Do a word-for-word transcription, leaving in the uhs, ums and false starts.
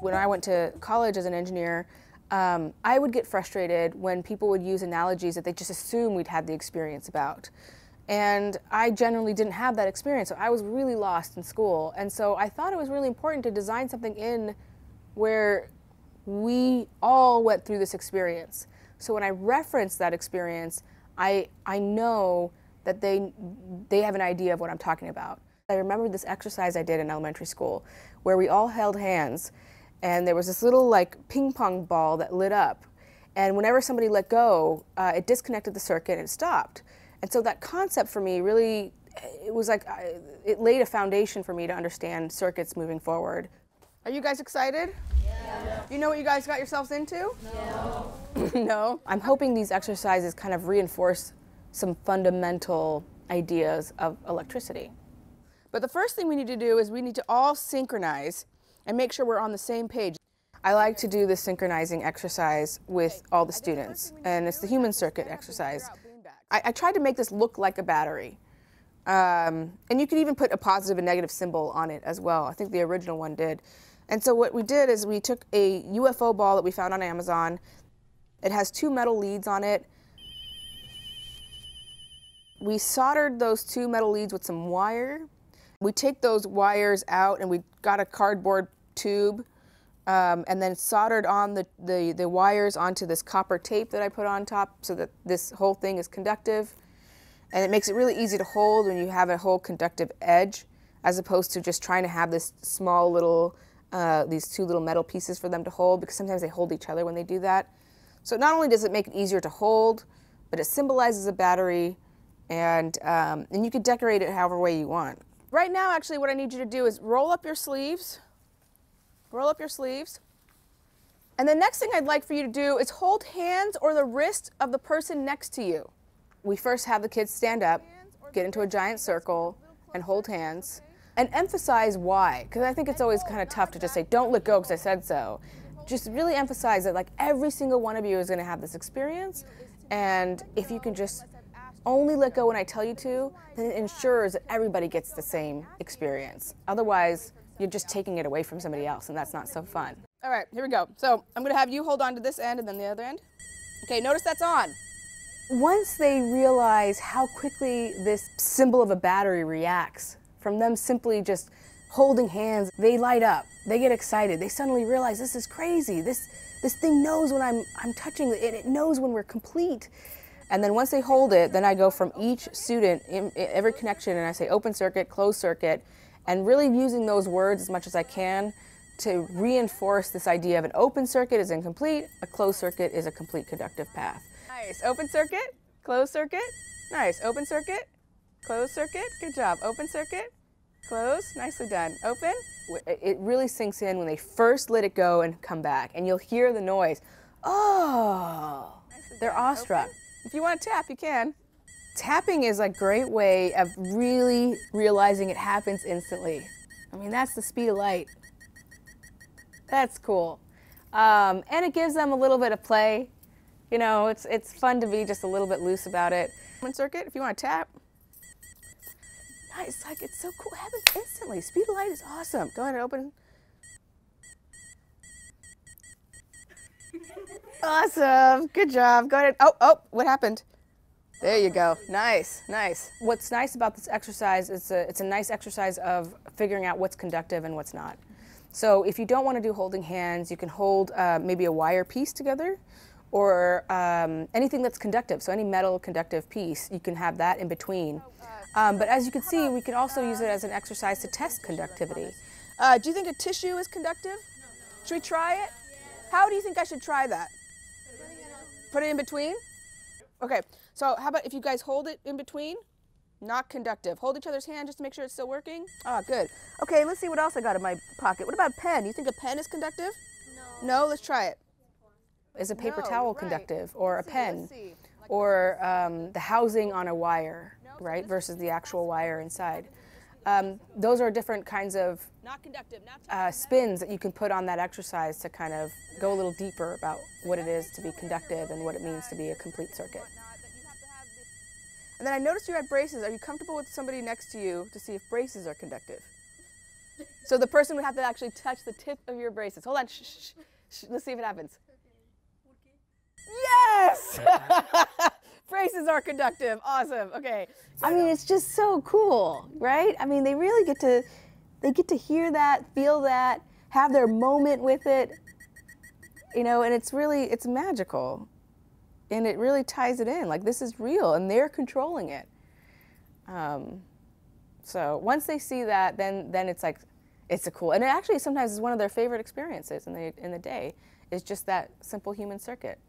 When I went to college as an engineer, um, I would get frustrated when people would use analogies that they just assume we'd had the experience about. And I generally didn't have that experience, so I was really lost in school. And so I thought it was really important to design something in where we all went through this experience. So when I reference that experience, I, I know that they, they have an idea of what I'm talking about. I remember this exercise I did in elementary school where we all held hands. And there was this little like ping pong ball that lit up, and whenever somebody let go, uh, it disconnected the circuit and it stopped. And so that concept for me really, it was like, I, it laid a foundation for me to understand circuits moving forward. Are you guys excited? Yeah. You know what you guys got yourselves into? No. No? I'm hoping these exercises kind of reinforce some fundamental ideas of electricity. But the first thing we need to do is we need to all synchronize and make sure we're on the same page. I like to do this synchronizing exercise with all the students, and it's the human circuit exercise. I, I tried to make this look like a battery. Um, and you could even put a positive and negative symbol on it as well. I think the original one did. And so what we did is we took a U F O ball that we found on Amazon. It has two metal leads on it. We soldered those two metal leads with some wire. We take those wires out and we got a cardboard tube um, and then soldered on the, the, the wires onto this copper tape that I put on top so that this whole thing is conductive. And it makes it really easy to hold when you have a whole conductive edge as opposed to just trying to have this small little, uh, these two little metal pieces for them to hold, because sometimes they hold each other when they do that. So not only does it make it easier to hold, but it symbolizes a battery, and, um, and you can decorate it however way you want. Right now, actually, what I need you to do is roll up your sleeves, roll up your sleeves, and the next thing I'd like for you to do is hold hands or the wrist of the person next to you. We first have the kids stand up, get into a giant circle, and hold hands, and emphasize why, because I think it's always kind of tough to just say, don't let go because I said so. Just really emphasize that, like, every single one of you is going to have this experience, and if you can just only let go when I tell you to, then it ensures that everybody gets the same experience. Otherwise, you're just taking it away from somebody else, and that's not so fun. All right, here we go. So I'm gonna have you hold on to this end and then the other end. Okay, notice that's on. Once they realize how quickly this symbol of a battery reacts, from them simply just holding hands, they light up, they get excited, they suddenly realize this is crazy, this, this thing knows when I'm, I'm touching it, it knows when we're complete. And then once they hold it, then I go from each student, in, in every connection, and I say open circuit, closed circuit, and really using those words as much as I can to reinforce this idea of an open circuit is incomplete, a closed circuit is a complete conductive path. Nice, open circuit, closed circuit, nice, open circuit, closed circuit, good job, open circuit, closed, nicely done, open. It really sinks in when they first let it go and come back, and you'll hear the noise, oh, they're awestruck. If you want to tap, you can. Tapping is a great way of really realizing it happens instantly. I mean, that's the speed of light. That's cool. Um, and it gives them a little bit of play. You know, it's, it's fun to be just a little bit loose about it. One circuit, if you want to tap. Nice, like, it's so cool. It happens instantly. Speed of light is awesome. Go ahead and open. Awesome, good job, go ahead. Oh, oh, what happened? There you go, nice, nice. What's nice about this exercise is a, it's a nice exercise of figuring out what's conductive and what's not. So if you don't want to do holding hands, you can hold uh, maybe a wire piece together, or um, anything that's conductive, so any metal conductive piece, you can have that in between. Um, but as you can see, we can also use it as an exercise to test conductivity. Uh, do you think a tissue is conductive? Should we try it? How do you think I should try that? Put it in between? Okay, so how about if you guys hold it in between? Not conductive. Hold each other's hand just to make sure it's still working. Ah, good. Okay, let's see what else I got in my pocket. What about a pen? You think a pen is conductive? No. No, let's try it. Is a paper no, towel right. conductive or let's a see, pen? or um, the housing on a wire, right, versus the actual wire inside. Um, those are different kinds of uh, spins that you can put on that exercise to kind of go a little deeper about what it is to be conductive and what it means to be a complete circuit. And then I noticed you had braces. Are you comfortable with somebody next to you to see if braces are conductive? So the person would have to actually touch the tip of your braces. Hold on. Shh, shh, shh. Let's see if it happens. Yes! Braces are conductive. Awesome. Okay. So I mean, it's just so cool, right? I mean, they really get to, they get to hear that, feel that, have their moment with it, you know, and it's really, it's magical. And it really ties it in, like this is real and they're controlling it. Um, so once they see that, then then it's like, it's a cool, and it actually sometimes is one of their favorite experiences in the, in the day, is just that simple human circuit.